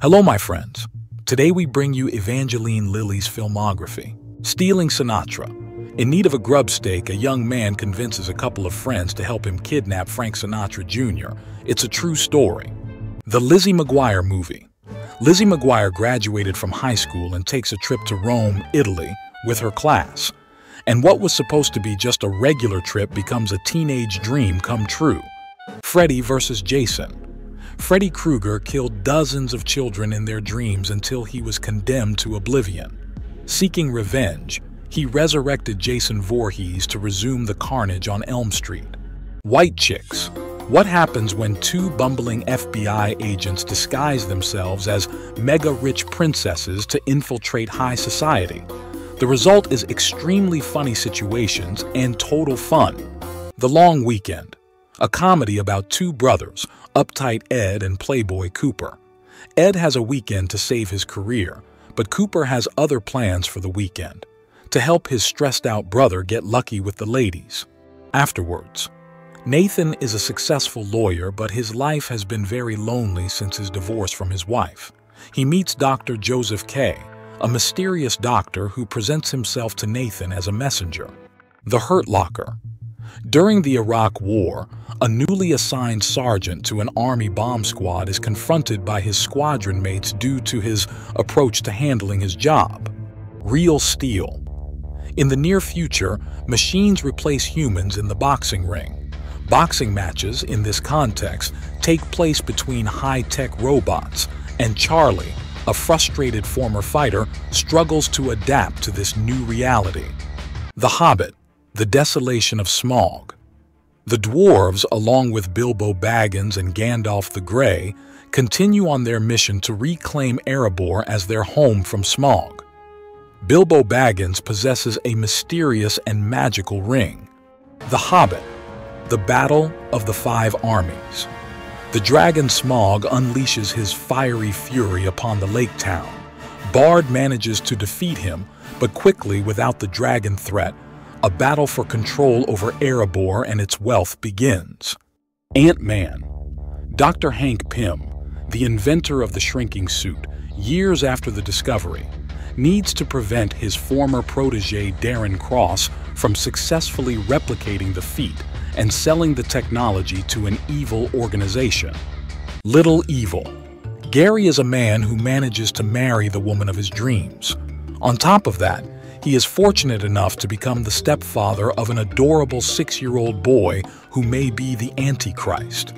Hello, my friends. Today we bring you Evangeline Lilly's filmography, Stealing Sinatra. In need of a grub stake, a young man convinces a couple of friends to help him kidnap Frank Sinatra Jr. It's a true story. The Lizzie McGuire Movie. Lizzie McGuire graduated from high school and takes a trip to Rome, Italy, with her class. And what was supposed to be just a regular trip becomes a teenage dream come true. Freddy vs. Jason. Freddy Krueger killed dozens of children in their dreams until he was condemned to oblivion. Seeking revenge, he resurrected Jason Voorhees to resume the carnage on Elm Street. White Chicks. What happens when two bumbling FBI agents disguise themselves as mega-rich princesses to infiltrate high society? The result is extremely funny situations and total fun. The Long Weekend. A comedy about two brothers, uptight Ed and playboy Cooper. Ed has a weekend to save his career, but Cooper has other plans for the weekend, to help his stressed-out brother get lucky with the ladies. Afterwards. Nathan is a successful lawyer, but his life has been very lonely since his divorce from his wife. He meets Dr. Joseph K, a mysterious doctor who presents himself to Nathan as a messenger. The Hurt Locker. During the Iraq War, a newly assigned sergeant to an army bomb squad is confronted by his squadron mates due to his approach to handling his job. Real Steel. In the near future, machines replace humans in the boxing ring. Boxing matches, in this context, take place between high-tech robots, and Charlie, a frustrated former fighter, struggles to adapt to this new reality. The Hobbit. The Desolation of Smaug. The dwarves, along with Bilbo Baggins and Gandalf the Grey, continue on their mission to reclaim Erebor as their home from Smaug. Bilbo Baggins possesses a mysterious and magical ring. The Hobbit. The Battle of the Five Armies. The dragon Smaug unleashes his fiery fury upon the lake town. Bard manages to defeat him, but quickly, without the dragon threat, a battle for control over Erebor and its wealth begins. Ant-Man. Dr. Hank Pym, the inventor of the shrinking suit, years after the discovery, needs to prevent his former protege Darren Cross from successfully replicating the feat and selling the technology to an evil organization. Little Evil. Gary is a man who manages to marry the woman of his dreams. On top of that, he is fortunate enough to become the stepfather of an adorable 6-year-old boy who may be the Antichrist.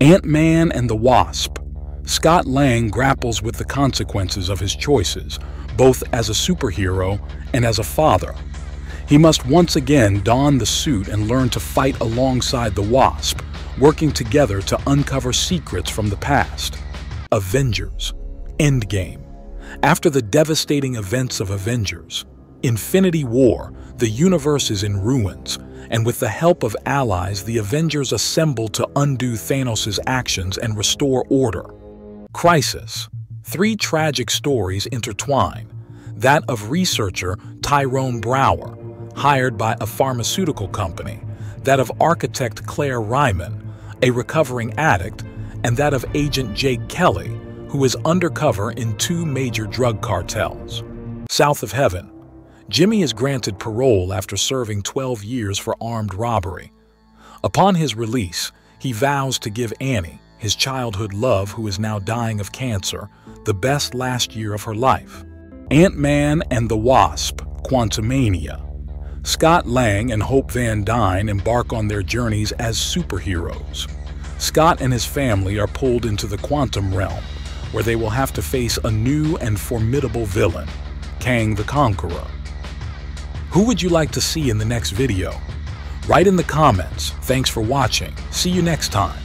Ant-Man and the Wasp. Scott Lang grapples with the consequences of his choices, both as a superhero and as a father. He must once again don the suit and learn to fight alongside the Wasp, working together to uncover secrets from the past. Avengers: Endgame. After the devastating events of Avengers: Infinity War, the universe is in ruins, and with the help of allies, the Avengers assemble to undo Thanos' actions and restore order. Crisis. Three tragic stories intertwine. That of researcher Tyrone Brower, hired by a pharmaceutical company, that of architect Claire Ryman, a recovering addict, and that of agent Jake Kelly, who is undercover in two major drug cartels. South of Heaven. Jimmy is granted parole after serving 12 years for armed robbery. Upon his release, he vows to give Annie, his childhood love who is now dying of cancer, the best last year of her life. Ant-Man and the Wasp: Quantumania. Scott Lang and Hope Van Dyne embark on their journeys as superheroes. Scott and his family are pulled into the quantum realm, where they will have to face a new and formidable villain, Kang the Conqueror. Who would you like to see in the next video? Write in the comments. Thanks for watching. See you next time.